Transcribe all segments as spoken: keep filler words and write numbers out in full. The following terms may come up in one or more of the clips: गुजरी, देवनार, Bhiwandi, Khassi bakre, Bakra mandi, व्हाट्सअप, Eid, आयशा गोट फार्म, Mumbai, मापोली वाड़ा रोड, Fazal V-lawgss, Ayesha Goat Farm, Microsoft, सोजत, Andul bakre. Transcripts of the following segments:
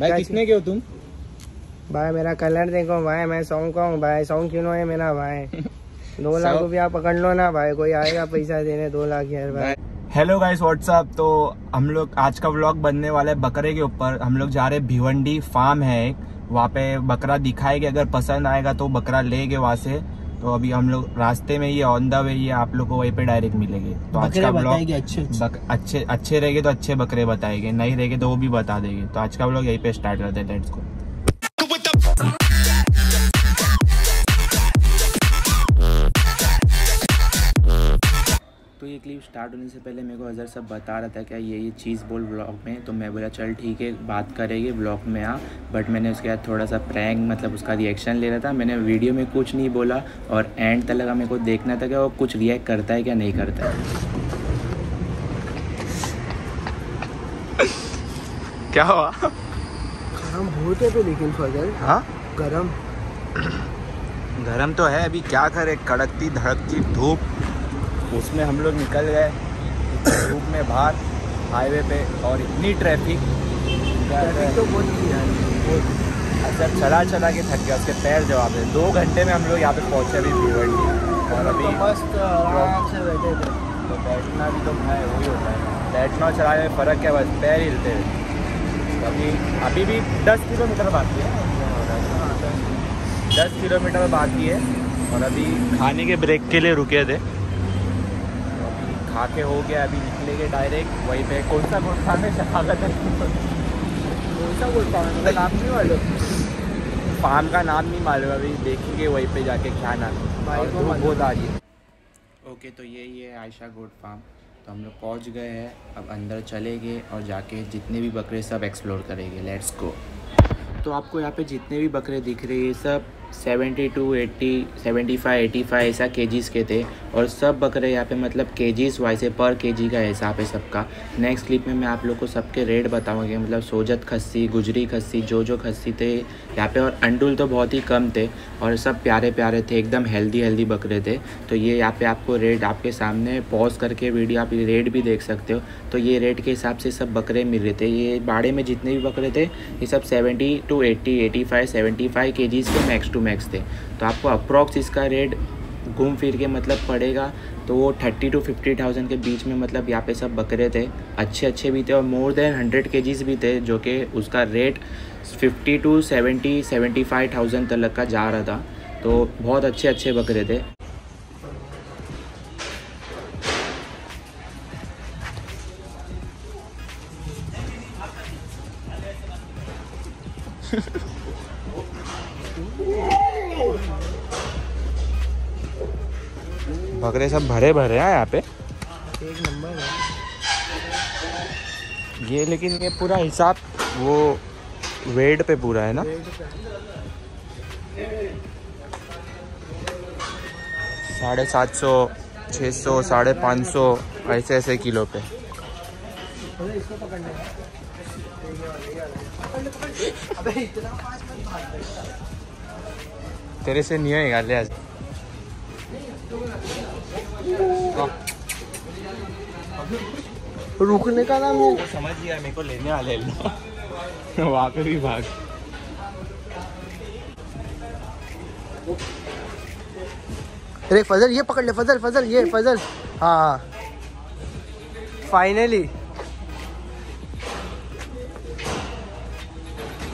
भाई किसने के हो तुम? भाई मेरा कलर देखो भाई, मैं सौ का हूँ भाई, सौ किलो है मेरा भाई। दो लाख रुपया पकड़ लो ना भाई, कोई आएगा पैसा देने दो लाख यार भाई। हेलो गाइस व्हाट्सअप, तो हम लोग आज का व्लॉग बनने वाला है बकरे के ऊपर। हम लोग जा रहे हैं भिवंडी फार्म है एक, वहाँ पे बकरा दिखाएगा, अगर पसंद आएगा तो बकरा लेंगे वहाँ से। तो अभी हम लोग रास्ते में, ये ऑन द वे, ये आप लोग को वहीं पे डायरेक्ट मिलेंगे। तो आज का व्लॉग अच्छे बक, अच्छे अच्छे रहेंगे तो अच्छे बकरे बताएंगे, नहीं रहेंगे तो वो भी बता देंगे। तो आज का व्लॉग यहीं पे स्टार्ट करते हैं, लेट्स गो। तो ये क्लिप स्टार्ट होने से पहले मेरे को अजहर सब बता रहा था क्या ये ये चीज़ बोल व्लॉग में, तो मैं बोला चल ठीक है बात करेंगे व्लॉग में आ। बट मैंने उसके बाद थोड़ा सा प्रैंक मतलब उसका रिएक्शन ले रहा था, मैंने वीडियो में कुछ नहीं बोला और एंड तक लगा मेरे को देखना था कि वो कुछ रिएक्ट करता है क्या नहीं करता है। क्या हुआ? गरम बहुत है लेकिन फजल। हाँ गरम गरम तो है, अभी क्या करे, कड़कती धड़कती धूप, उसमें हम लोग निकल गए धूप में बाहर हाईवे पे, और इतनी ट्रैफिक ट्रैफिक तो बहुत अच्छा चला चला के थक गया, उसके पैर जवाब है। दो घंटे में हम लोग यहाँ पे पहुँचे अभी भिवंडी, और अभी मस्त आराम से बैठे थे। तो बैठना भी तो है वही होता है, बैठना और चलाने में फ़र्क है, बस पैर हिलते हुए। अभी अभी भी दस किलोमीटर बाकी है, दस किलोमीटर बाकी है। और अभी खाने के ब्रेक के लिए रुके थे, खा के हो गया, अभी निकलेंगे डायरेक्ट वहीं पे। कौन सा गोट फार्म में शरागत है? कौन सा गोट फार्म का नाम नहीं मालूम, फार्म का नाम नहीं मालूम, अभी देखेंगे वहीं पे जाके क्या नाम है। और धूप बहुत आ रही है। ओके तो यही है आयशा गोट फार्म, तो हम लोग पहुँच गए हैं। अब अंदर चलेंगे और जाके जितने भी बकरे सब एक्सप्लोर करेंगे, लेट्स गो। तो आपको यहाँ पे जितने भी बकरे दिख रहे हैं सब seventy two eighty seventy five eighty five ऐसा केजीज़ के थे, और सब बकरे यहाँ पे मतलब केजीज़ वाइज है, पर केजी का हिसाब है सबका। नेक्स्ट क्लिप में मैं आप लोग को सबके रेट बताऊँगी, मतलब सोजत खस्सी, गुजरी खस्सी, जो जो खस्सी थे यहाँ पे, और अंडुल तो बहुत ही कम थे, और सब प्यारे प्यारे थे, एकदम हेल्दी हेल्दी बकरे थे। तो ये यहाँ पे आपको रेट आपके सामने पॉज करके वीडियो आप रेट भी देख सकते हो। तो ये रेट के हिसाब से सब बकरे मिल रहे थे। ये बाड़े में जितने भी बकरे थे ये सब seventy two eighty eighty five seventy five kgs के मैक्स टू मैक्स थे। तो आपको अप्रॉक्स इसका रेट घूम फिर के मतलब पड़ेगा तो वो थर्टी टू फिफ्टी थाउजेंड के बीच में, मतलब यहाँ पे सब बकरे थे, अच्छे अच्छे भी थे और मोर देन हंड्रेड केजीज़ भी थे, जो कि उसका rate fifty to seventy seventy five thousand तक का जा रहा था। तो बहुत अच्छे अच्छे बकरे थे। बकरे सब भरे भरे हैं यहाँ पे, एक नंबर है ये। लेकिन ये पूरा हिसाब वो वेट पे पूरा है ना। साढ़े सात सौ छः सौ साढ़े पाँच सौ ऐसे ऐसे किलो पे। तेरे से नहीं होगा ले। रुकने का नाम नहीं, समझ गया मेरे को लेने वाले वहाँ पे भी भाग। अरे फजल ये पकड़ ले, फजल फजल ये फजल। हाँ फाइनली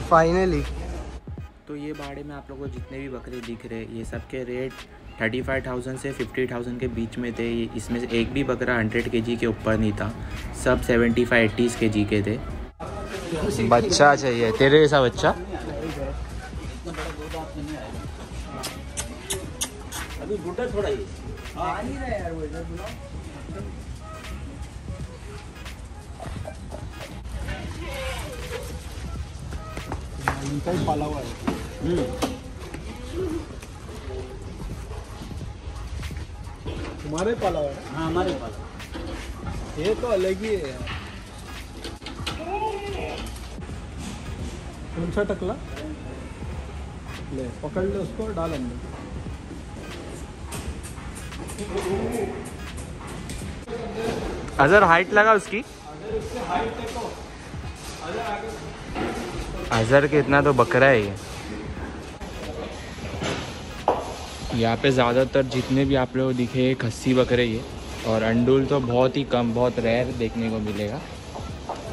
फाइनली। तो ये भाड़े में आप लोगों को जितने भी बकरे दिख रहे ये सबके रेट थर्टी फाइव थाउजेंड से फिफ्टी थाउजेंड के बीच में थे। इसमें से एक भी बकरा हंड्रेड के जी के ऊपर नहीं था, सब सेवेंटी फाइव एटीज़ के जी के थे। बच्चा चाहिए तेरे जैसा बच्चा। हमारे पाला है। हाँ हमारे पाला, ये तो अलग ही है। कौन सा टकला? ले पकड़ ले उसको, डाल अंदर। अजहर हाइट लगा उसकी, अगर उससे हाइट देखो। हज़ार के इतना तो बकरा है ये। यहाँ पे ज़्यादातर जितने भी आप लोग दिखे खस्सी बकरे ये, और अंडूल तो बहुत ही कम, बहुत रेयर देखने को मिलेगा।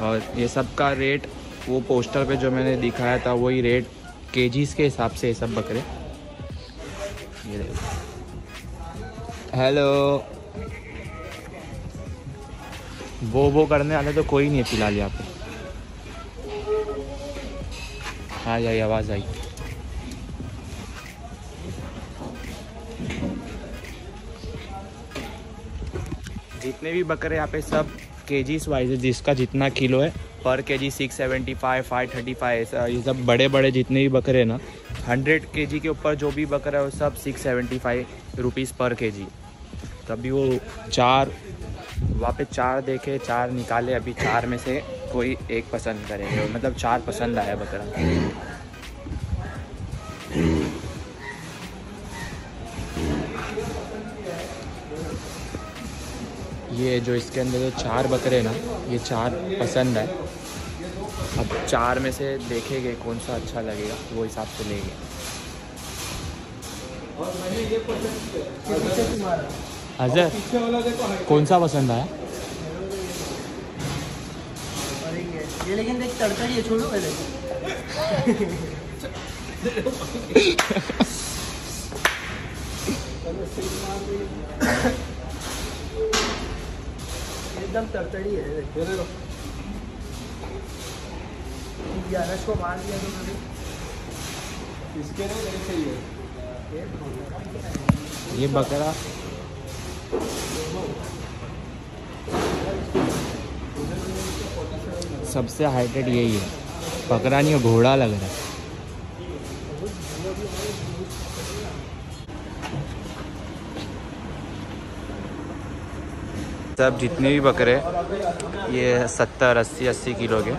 और ये सब का रेट वो पोस्टर पे जो मैंने दिखाया था वही रेट केजीज़ के हिसाब से ये सब बकरे। हेलो, वो वो करने वाले तो कोई नहीं है फिलहाल यहाँ पे। हाँ यही आवाज़ आई। जितने भी बकरे यहाँ पे सब केजीस वाइज है, जिसका जितना किलो है per KG six seventy five, five thirty five, ये सब बड़े बड़े जितने भी बकरे हैं ना, हंड्रेड केजी के ऊपर जो भी बकरा है वो सब six seventy five rupees per KG. तभी वो चार वहाँ पे चार देखे, चार निकाले, अभी चार में से कोई एक पसंद करेंगे, मतलब चार पसंद आया बकरा। ये जो इसके अंदर जो चार बकरे ना, ये चार पसंद है। अब चार में से देखेंगे कौन सा अच्छा लगेगा, वो हिसाब से लेंगे। अजर कौन सा पसंद आया? ये लेकिन देख तड़का ये छोड़ो पहले। एकदम तरतड़ी है, इसको मार दिया तो मैंने। इसके लिए चाहिए ये बकरा। सबसे हाइटेड यही है, बकरा नहीं घोड़ा लग रहा है। सब जितने भी बकरे ये सत्तर अस्सी अस्सी किलो के,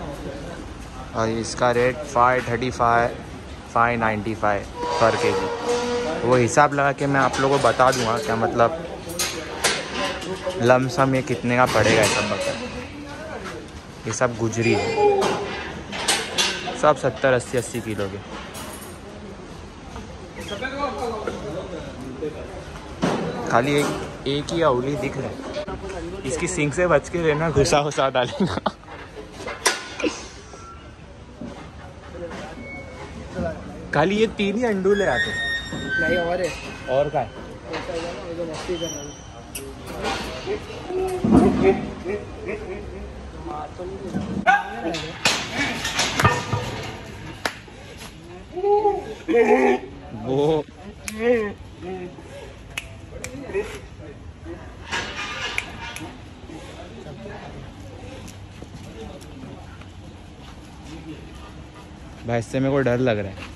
और इसका rate five thirty five five ninety five per K जी। वो हिसाब लगा के मैं आप लोगों को बता दूंगा क्या, मतलब लमसम ये कितने का पड़ेगा। ये सब बकरे, ये सब गुजरी है, सब सत्तर अस्सी अस्सी किलो के। खाली एक एक ही अवली दिख रहा है, इसकी सिंग से बच के रहना, घुसा घुसा डालेगा। खाली ये तीन ही अंडूल है आते, नहीं और है। और का है? वो भाई से मेरे को डर लग रहा है।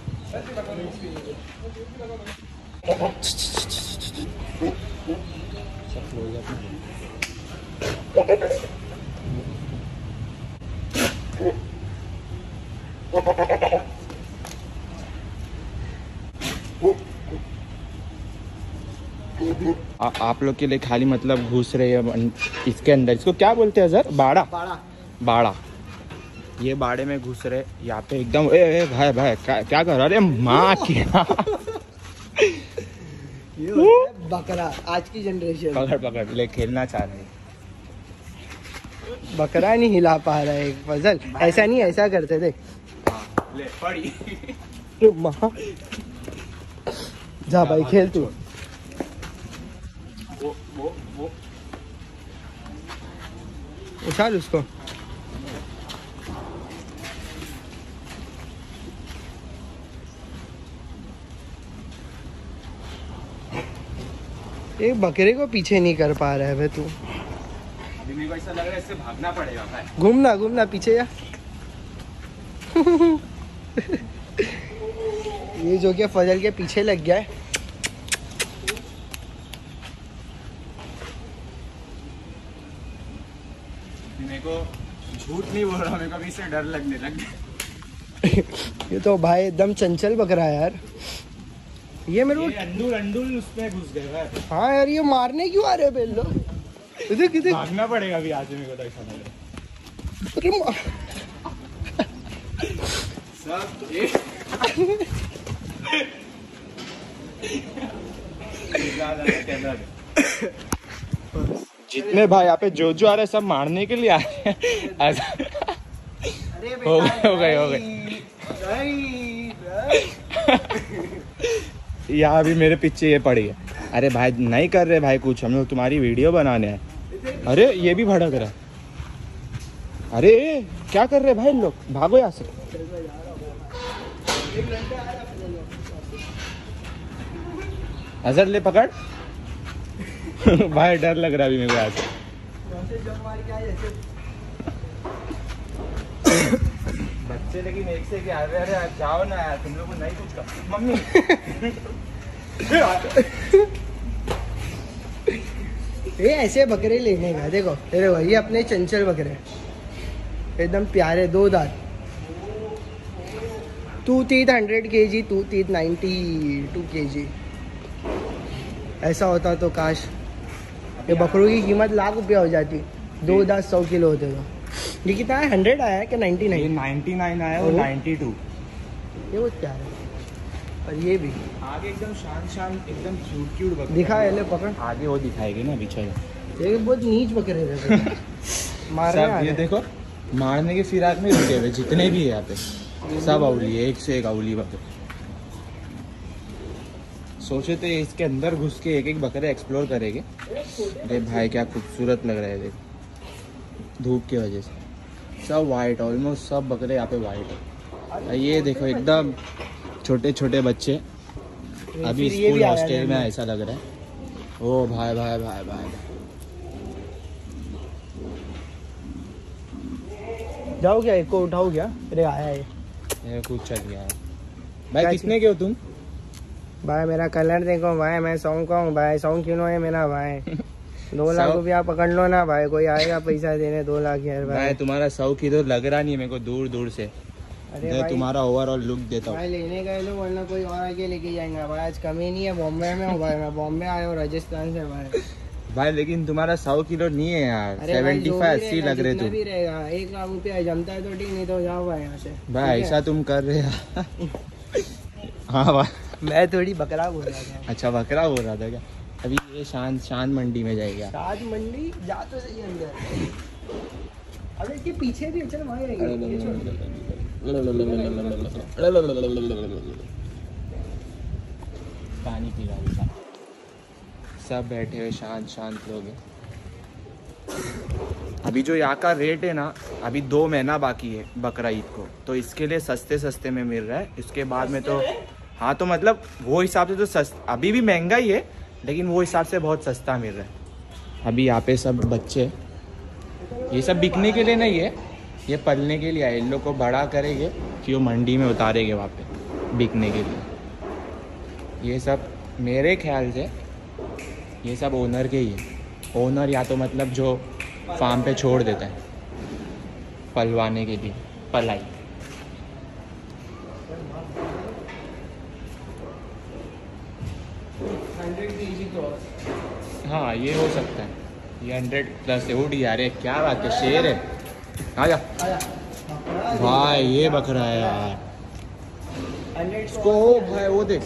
आ, आप लोग के लिए खाली मतलब घुस रहे हैं इसके अंदर। इसको क्या बोलते हैं सर? बाड़ा बाड़ा बाड़ा। ये बाड़े में घुस रहे यहाँ पे एकदम। ए, ए भाई भाई क्या, क्या कर रहा? अरे माँ क्या ये बकरा आज की जनरेशन पकड़ पकड़ ले खेलना चाह रहे हैं। बकरा नहीं हिला पा रहा है। फजल ऐसा नहीं, ऐसा करते थे ले पड़ी। जा भाई खेल तू। वो वो वो उछाल उसको। एक बकरे को पीछे नहीं कर पा रहा है वे तू। अभी मेरे को ऐसा लग रहा है इससे भागना पड़ेगा भाई। घूमना घूमना पीछे यार। ये जो क्या फजल के पीछे लग गया है। मेरे को झूठ नहीं बोल रहा, मेरे को अभी इससे डर लगने लग गया। ये तो भाई एकदम चंचल बकरा है यार। ये मेरे को अंडूल अंडूल उसमें घुस गया है। हाँ यार ये मारने क्यों आ रहे बेल लोग? इधर किधर भागना पड़ेगा अभी आज मेरे को। तो ऐसा लग रहा है जितने भाई यहाँ पे जो जो आ रहे सब मारने के लिए आ रहे हैं। हो गए हो गए हो गए। यहाँ भी मेरे पीछे ये पड़ी है। अरे भाई नहीं कर रहे भाई कुछ, हम लोग तुम्हारी वीडियो बनाने हैं। अरे ये भी भड़क रहा है। अरे क्या कर रहे भाई लोग, भागो यहाँ से। अजर ले पकड़। भाई डर लग रहा अभी मेरे को आज। बच्चे लेकिन एक से क्या, अरे अरे जाओ ना यार, तुम लोग को नहीं कुछ कर मम्मी। ये ऐसे बकरे लेने का देखो, अरे भाई अपने चंचल बकरे एकदम प्यारे दो दांत। टू तीत हंड्रेड के जी, टू तीत नाइन्टी टू के जी। ऐसा होता तो काश ये बकरों की कीमत लाख रुपया हो जाती। दो दांत सौ किलो होते हो। ये कितना है, हंड्रेड आया है कि नाइन्टी नाइन? नाइन्टी नाइन आया और नाइन्टी टू। ये बहुत प्यारा है। और ये भी आगे एकदम शान शान एकदम क्यूट क्यूट बकरा दिखा है। ले पकड़, आगे वो दिखाएगी ना पीछे। ये बहुत नीच बकरे थे। मारा ये देखो, मारने के फिराक में रुके हुए जितने भी है यहाँ पे सब अवली है, एक से एक अवली बकरे। सोचे थे इसके अंदर घुस के एक एक बकरे एक्सप्लोर करेंगे। अरे भाई क्या खूबसूरत लग रहा है देखो, धूप की वजह से सब वाइट, ऑलमोस्ट सब बकरे यहाँ पे वाइट है। ये देखो एकदम छोटे छोटे बच्चे, अभी स्कूल हॉस्टल में ऐसा लग रहा है। ओ भाई भाई भाई भाई जाओ क्या, एक को उठाओ क्या? अरे आया ये कुछ चल गया है। भाई किसने के हो तुम? भाई मेरा कलर देखो भाई, मैं सॉन्ग का हूँ भाई। सॉन्ग क्यों है मेरा भाई? दो लाख रुपया पकड़ लो ना भाई, कोई आएगा पैसा देने। दो लाख यार भाई, भाई तुम्हारा सौ किलो लग रहा नहीं है मेरे को दूर दूर से। अरे तुम्हारा ओवरऑल लुक देता हूँ भाई, लेने गए लो वरना कोई और आगे लेके जाएंगे भाई। आज कमी नहीं है, बॉम्बे में हूँ भाई मैं, बॉम्बे आया हूँ राजस्थान से भाई। भाई लेकिन तुम्हारा सौ किलो नहीं है यार, सेवेंटी फाइव अस्सी लग रहे तुम। एक लाख रुपया जमता है तो ठीक, नहीं तो जाओ भाई यहाँ से। भाई ऐसा तुम कर रहे हो? हाँ भाई मैं थोड़ी बकरा बोल रहा था। अच्छा बकरा बोल रहा था क्या? अभी ये शान शान मंडी में जाएगा। शान मंडी जा तो सही अंदर। अरे इसके पीछे भी चल पानी पी रहा है। सब बैठे हुए शांत शांत लोग हैं। अभी जो यहाँ का रेट है ना, अभी दो महीना बाकी है बकरा ईद को, तो इसके लिए सस्ते सस्ते में मिल रहा है। इसके बाद में तो हाँ, तो मतलब वो हिसाब से तो सस्ता, अभी भी महंगा ही है लेकिन वो हिसाब से बहुत सस्ता मिल रहा है। अभी यहाँ पे सब बच्चे, ये सब बिकने के लिए नहीं है, ये पलने के लिए है। इन लोग को बड़ा करेंगे कि वो मंडी में उतारेंगे वहाँ पे बिकने के लिए। ये सब मेरे ख्याल से ये सब ओनर के ही है। ओनर या तो मतलब जो फार्म पे छोड़ देता है पलवाने के लिए, पलाई। हाँ ये हो सकता है, ये हंड्रेड प्लस है। उड़ी यार क्या बात है, शेर है। आजा भाई, ये बकरा है यार, इसको भाई वो देख।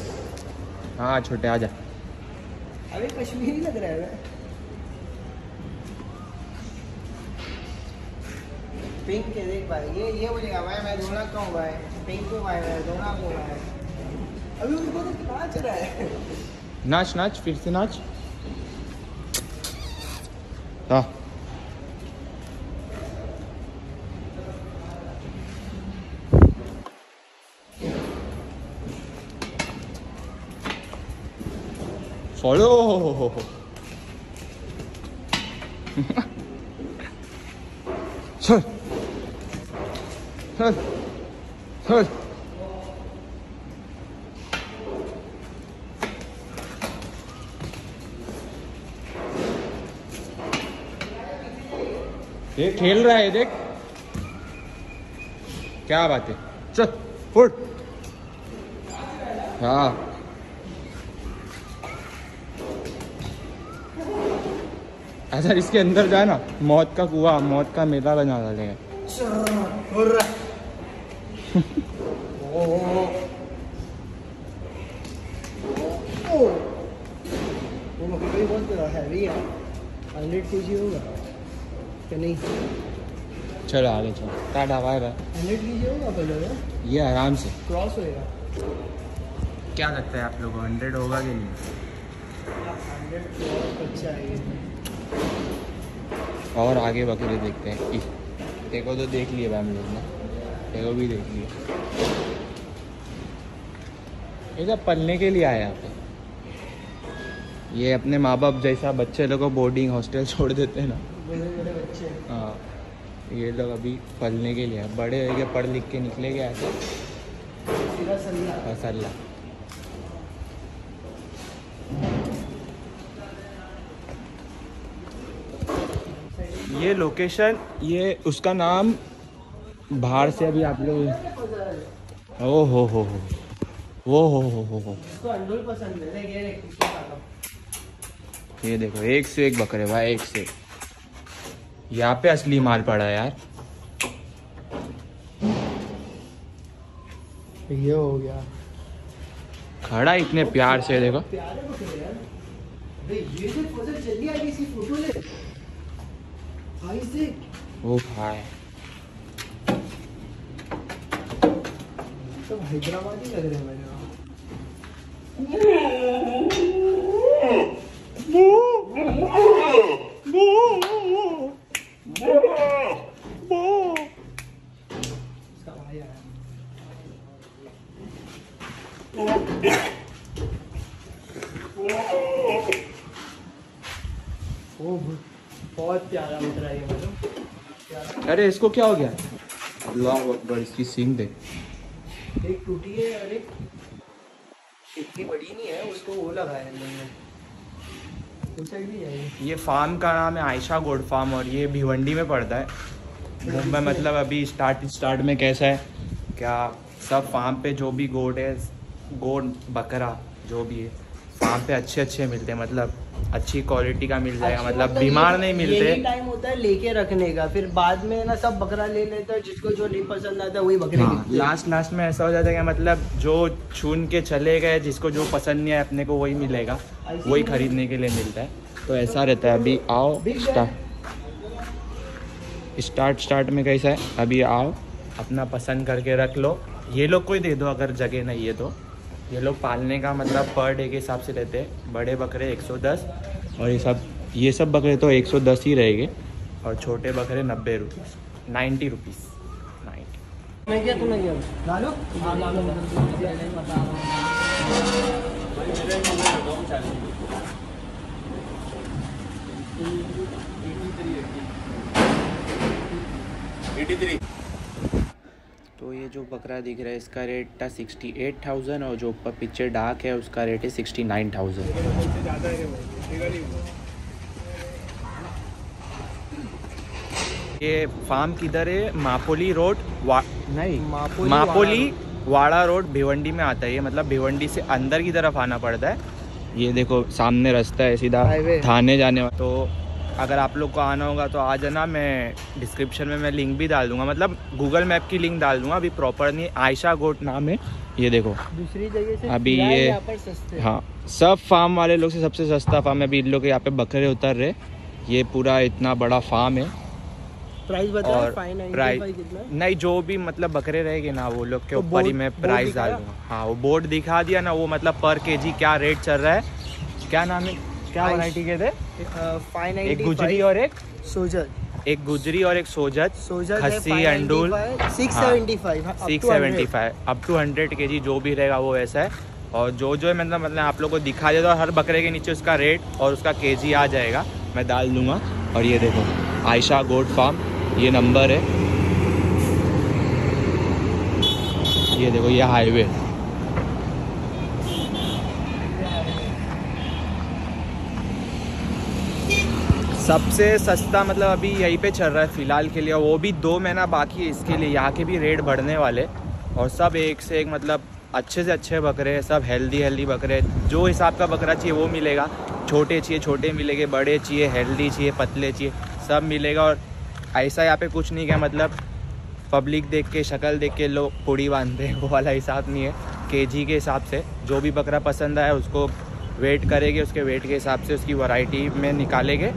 हाँ छोटे आजा। अबे कश्मीरी लग रहा है, पिंक के देख भाई। ये ये बोलेगा भाई मैं दोना कहूँ भाई, पिंक को भाई मैं दोना को भाई। अभी उनको तो नाच रहा है। नाच नाच फिर से नाच। हाँ फॉलो। चल चल चल। ये खेल रहा है देख, क्या बात है। चल फुट। हाँ ऐसा इसके अंदर जाए ना, मौत का कुआं, मौत का मेला बना डालेंगे। नहीं। चलो आगे चलो, टाटा बाय बाय। हंड्रेड लीजिएगा पहले, ये आराम से क्रॉस होएगा। क्या लगता है आप लोगों, हंड्रेड होगा कि नहीं? और आगे बकरे देखते हैं। देखो तो देख लिए भाई हम लोग ने, देखो भी देख लिए। ये पलने के लिए आया यहाँ पे, ये अपने माँ बाप जैसा बच्चे लोगों बोर्डिंग हॉस्टल छोड़ देते हैं ना, बड़े बड़े बच्चे। हाँ, ये लोग अभी पलने के लिए, बड़े हो गए पढ़ लिख के निकले गए ऐसे। मसल्ला ये लोकेशन, ये उसका नाम बाहर से अभी आप लोग ओ हो हो हो वो हो हो हो हो इसको अंडुल पसंद है। ये देखो, ये देखो एक से एक बकरे भाई, एक से। यहाँ पे असली माल पड़ा है यार। ये हो गया खड़ा इतने प्यार से, देखो प्यारे बकरे यार। ये जो फोटो जल्दी आ गई, इसी फोटो ले भाई से। ओ भाई तो हैदराबादी लग रहे हैं मेरे। बहुत प्यारा बकरा है ये। अरे इसको क्या हो गया? लॉन्ग बकरा, इसकी सींग देख, एक टूटी है और एक इतनी बड़ी नहीं है, उसको वो लगाया है। ये फार्म का नाम है आयशा गोट फार्म, और ये भिवंडी में पड़ता है मुंबई। मतलब अभी स्टार्ट स्टार्ट में कैसा है क्या, सब फार्म पे जो भी गोट है, गोट बकरा जो भी है फार्म पे अच्छे अच्छे मिलते हैं। मतलब अच्छी क्वालिटी का मिल जाएगा, मतलब बीमार नहीं मिलते। यही टाइम होता है लेके रखने का, फिर बाद में ना सब बकरा ले लेते हैं, जिसको जो नहीं पसंद आता वही बकरे। हाँ, लास्ट लास्ट में ऐसा हो जाता है कि मतलब जो छून के चले गए, जिसको जो पसंद नहीं है अपने को वही मिलेगा, वही खरीदने के लिए मिलता है। तो ऐसा रहता है। अभी आओ स्टार्ट स्टार्ट स्टार्ट में कैसा है, अभी आओ अपना पसंद करके रख लो। ये लोग को ही दे दो अगर जगह नहीं है तो। ये लोग पालने का मतलब पर डे के हिसाब से लेते हैं। बड़े बकरे एक सौ दस, और ये सब ये सब बकरे तो एक सौ दस ही रहेंगे, और छोटे बकरे नब्बे रुपीस नाइन्टी रुपीस नाइन्टी। तो ये जो बकरा दिख रहा है इसका रेट था सिक्सटी एट थाउजेंड, और जो ऊपर पीछे डार्क है उसका रेट है सिक्सटी नाइन थाउजेंड। ये फार्म किधर है? मापोली रोड वा... नहीं मापोली, मापोली वाड़ा रोड भिवंडी में आता है ये। मतलब भिवंडी से अंदर की तरफ आना पड़ता है। ये देखो सामने रास्ता है सीधा थाने जाने वाला। तो अगर आप लोग को आना होगा तो आ जाना। मैं डिस्क्रिप्शन में मैं लिंक भी डाल दूंगा, मतलब गूगल मैप की लिंक डाल दूंगा। अभी प्रॉपर नहीं, आयशा गोट नाम है। ये देखो दूसरी जगह से अभी ये पर सस्ते। हाँ, सब फार्म वाले लोग से सबसे सस्ता फार्म है। अभी इन लोग यहाँ पे बकरे उतर रहे। ये पूरा इतना बड़ा फार्म है। प्राइस बताओ, प्राइस नहीं जो भी मतलब बकरे रहेंगे ना वो लोग के ऊपर ही मैं प्राइस डाल दूँगा। हाँ, वो बोर्ड दिखा दिया ना, वो मतलब पर के जी क्या रेट चल रहा है। क्या नाम है, क्या वैरायटी के थे? एक गुजरी और एक सोजत, एक गुजरी और एक सोजत, सोजत खस्सी अंडूल six seventy five up to hundred K G जो भी रहेगा वो ऐसा है। और जो जो मतलब मतलब आप लोगों को दिखा देता, हर बकरे के नीचे उसका रेट और उसका के जी आ जाएगा, मैं डाल दूंगा। और ये देखो आयशा गोट फार्म, ये नंबर है। ये देखो ये हाईवे, सबसे सस्ता मतलब अभी यहीं पे चल रहा है फ़िलहाल के लिए। वो भी दो महीना बाकी है इसके लिए। यहाँ के भी रेट बढ़ने वाले, और सब एक से एक मतलब अच्छे से अच्छे बकरे, सब हेल्दी हेल्दी बकरे। जो हिसाब का बकरा चाहिए वो मिलेगा। छोटे चाहिए छोटे मिलेंगे, बड़े चाहिए हेल्दी चाहिए, पतले चाहिए, सब मिलेगा। और ऐसा यहाँ पे कुछ नहीं क्या मतलब पब्लिक देख के शक्ल देख के लोग पूड़ी बांधते हैं, वो वाला हिसाब नहीं है। के जी के हिसाब से जो भी बकरा पसंद आया उसको वेट करेंगे, उसके वेट के हिसाब से उसकी वैरायटी में निकालेंगे।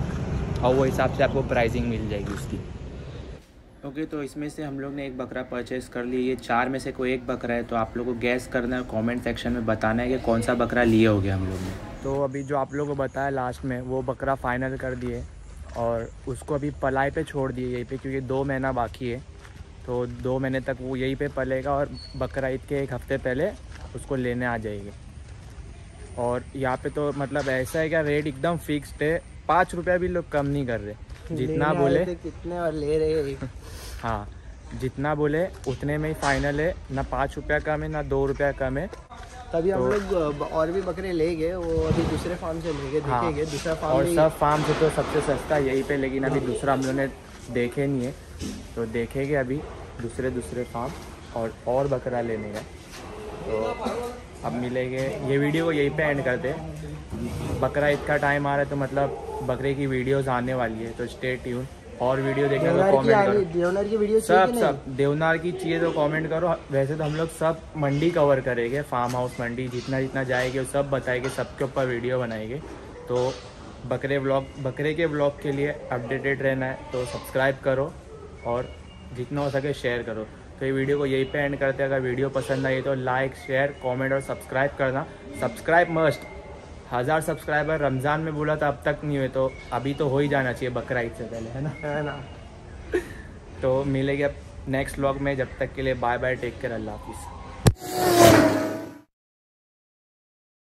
और वो हिसाब से आपको प्राइसिंग मिल जाएगी उसकी। ओके okay, तो इसमें से हम लोग ने एक बकरा परचेज़ कर लिया। ये चार में से कोई एक बकरा है, तो आप लोगों को गैस करना है, कमेंट सेक्शन में बताना है कि कौन सा बकरा लिए हो गया हम लोग ने। तो अभी जो आप लोगों को बताया लास्ट में, वो बकरा फ़ाइनल कर दिए और उसको अभी पलाई पे छोड़ दिए यहीं पे, क्योंकि दो महीना बाकी है। तो दो महीने तक वो यहीं पे पलेगा और बकरा ईद के एक हफ़्ते पहले उसको लेने आ जाएंगे। और यहाँ पे तो मतलब ऐसा है कि रेट एकदम फिक्स्ड है, पाँच रुपया भी लोग कम नहीं कर रहे, जितना बोले कितने और ले रहे हैं। हाँ, जितना बोले उतने में ही फाइनल है, ना पाँच रुपया कम है ना दो रुपया कम है। तभी तो हम लोग और भी बकरे ले गए, वो अभी दूसरे फार्म से ले गए, देखेंगे दूसरा फार्म। और सब फार्म से तो सबसे सस्ता यहीं पे, लेकिन अभी दूसरा हम लोगों ने देखे नहीं है, तो देखेंगे अभी दूसरे दूसरे फार्म और और बकरा लेने का। तो अब मिलेंगे, ये वीडियो को यहीं पे एंड करते हैं। बकरा ईद का टाइम आ रहा है, तो मतलब बकरे की वीडियोज़ आने वाली है, तो स्टे ट्यून। और वीडियो देखने को कमेंट करो, देवनार की वीडियो सब सब देवनार की चाहिए तो कमेंट करो। वैसे तो हम लोग सब मंडी कवर करेंगे, फार्म हाउस मंडी जितना जितना जाएंगे वो सब बताएंगे, सबके ऊपर वीडियो बनाएंगे। तो बकरे व्लॉग, बकरे के व्लॉग के लिए अपडेटेड रहना है तो सब्सक्राइब करो और जितना हो सके शेयर करो। तो ये वीडियो को यहीं पे एंड करते हैं। अगर वीडियो पसंद आई तो लाइक शेयर कॉमेंट और सब्सक्राइब करना। सब्सक्राइब मस्ट, हज़ार सब्सक्राइबर रमज़ान में बोला था, अब तक नहीं हुए, तो अभी तो हो ही जाना चाहिए बकरा ईद से पहले, है ना है ना तो मिलेंगे अब नेक्स्ट व्लॉग में, जब तक के लिए बाय बाय, टेक केयर, अल्लाह हाफिज़।